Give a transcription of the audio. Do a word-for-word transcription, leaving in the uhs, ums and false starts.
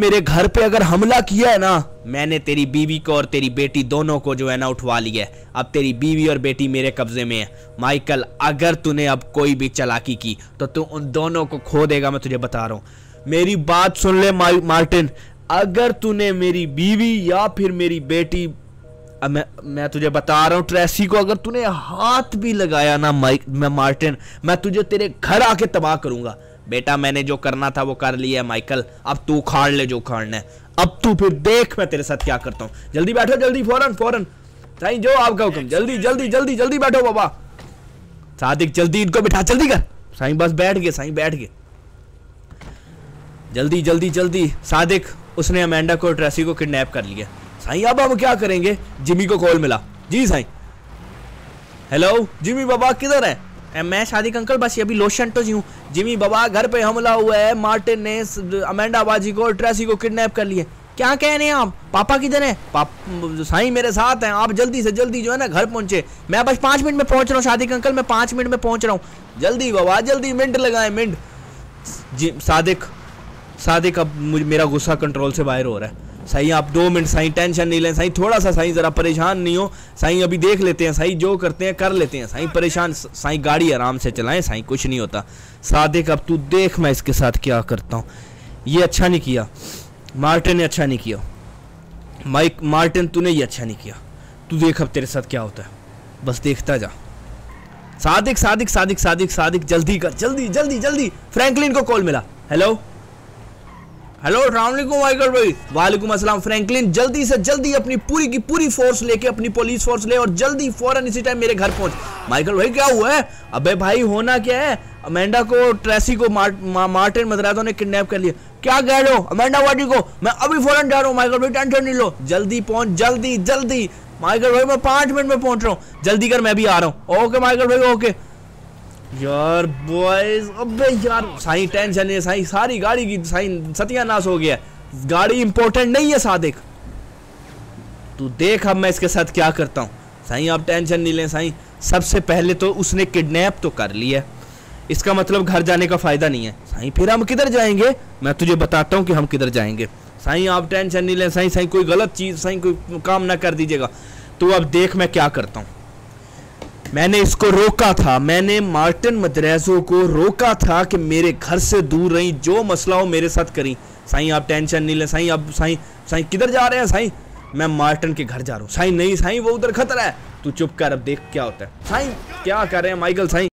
मेरे घर पे अगर हमला किया है ना, मैंने तेरी बीवी को और तेरी बेटी दोनों को जो है ना उठवा लिया है। अब तेरी बीवी और बेटी मेरे कब्जे में है। माइकल, अगर तूने अब कोई भी चालाकी की तो तू उन दोनों को खो देगा, मैं तुझे बता रहा हूँ। मेरी बात सुन ले मार्टिन, अगर तूने मेरी बीवी या फिर मेरी बेटी, मैं मैं तुझे बता रहा हूँ ट्रेसी को अगर तूने हाथ भी लगाया ना माइक, मैं मार्टिन, मैं तुझे तेरे घर आके तबाह करूँगा। बेटा, मैंने जो करना था वो कर लिया है माइकल, अब तू उखाड़ ले जो उखाड़ना है। अब तू फिर देख मैं तेरे साथ क्या करता हूँ। जल्दी बैठो, जल्दी, फौरन फौरन, नहीं जो आपका हुक्म। जल्दी जल्दी जल्दी जल्दी बैठो बाबा सादिक, जल्दी इनको बिठा, जल्दी कर साईं। बस बैठ गए साईं, बैठ गए। जल्दी जल्दी जल्दी सादिक, उसने अमेंडा को, ट्रेसी को किडनैप कर लिया। साईं अब हम क्या करेंगे? जिमी को कॉल मिला। जी साईं। हेलो जिमी बाबा, किधर है? मैं सादिक अंकल, बस अभी लोशन तो जी हूँ। जिमी बाबा, घर पे हमला हुआ है, मार्टिन ने अमेंडा बाजी को और ट्रेसी को किडनैप कर लिए। क्या कह रहे हैं आप? पापा किधर है? पापा साईं मेरे साथ हैं, आप जल्दी से जल्दी जो है ना घर पहुँचे। मैं बस पाँच मिनट में पहुँच रहा हूँ सादिक अंकल, मैं पाँच मिनट में पहुँच रहा हूँ। जल्दी बाबा जल्दी, मिनट लगाए मिनट। जी सादिक, सादिक अब मुझे, मेरा गुस्सा कंट्रोल से बाहर हो रहा है। साईं आप दो मिनट साईं, टेंशन नहीं लें साईं, थोड़ा सा साईं, ज़रा परेशान नहीं हो साईं, अभी देख लेते हैं साईं, जो करते हैं कर लेते हैं साईं, परेशान साईं, गाड़ी आराम से चलाएं साईं, कुछ नहीं होता। सादिक अब तू देख मैं इसके साथ क्या करता हूँ। ये अच्छा नहीं किया मार्टिन ने, अच्छा नहीं किया माइक, मार्टिन तूने ये अच्छा नहीं किया। तू देख अब तेरे साथ क्या होता है, बस देखता जा। सादिक सादिक सादिक सादिक सादिक, जल्दी कर, जल्दी जल्दी जल्दी। फ्रैंकलिन को कॉल मिला। हेलो हेलो, अस्सलामुअलैकुम माइकल भाई। वालेकुम अस्सलाम फ्रैंकलिन, जल्दी से जल्दी अपनी पूरी की पूरी फोर्स लेके, अपनी पुलिस फोर्स ले और जल्दी फौरन इसी टाइम मेरे घर पहुंच। माइकल भाई क्या हुआ है? अबे भाई होना क्या है, अमेंडा को, ट्रेसी को मार्ट, मा, मार्टिन मद्राजो ने किडनैप कर लिया। क्या कह रहे हो? अमेंडा वाडी को मैं अभी फौरन जा रहा हूँ। माइकल भाई टेंशन नहीं लो, जल्दी पहुँच, जल्दी जल्दी। माइकल भाई मैं पाँच मिनट में पहुँच रहा हूँ, जल्दी कर, मैं भी आ रहा हूँ। ओके माइकल भाई, ओके। यार बॉयज, अबे यार साईं टेंशन है साईं, सारी गाड़ी की साईं सत्यानाश हो गया। गाड़ी इंपॉर्टेंट नहीं है सादिक, तू देख अब मैं इसके साथ क्या करता हूँ। साईं आप टेंशन नहीं लें साईं, सबसे पहले तो उसने किडनैप तो कर लिया, इसका मतलब घर जाने का फायदा नहीं है साईं। फिर हम किधर जाएंगे, मैं तुझे बताता हूँ कि हम किधर जाएंगे। साईं आप टेंशन नहीं लें साईं, साईं कोई गलत चीज़ साईं, कोई काम ना कर दीजिएगा। तो अब देख मैं क्या करता हूँ। मैंने इसको रोका था, मैंने मार्टिन मद्राजो को रोका था कि मेरे घर से दूर रहीं, जो मसला हो मेरे साथ करी। साईं आप टेंशन नहीं लें साईं। अब साईं, साईं किधर जा रहे हैं साईं? मैं मार्टिन के घर जा रहा हूँ साईं। नहीं साईं, वो उधर खतरा है, तू चुप कर, अब देख क्या होता है। साईं क्या कर रहे हैं माइकल साईं?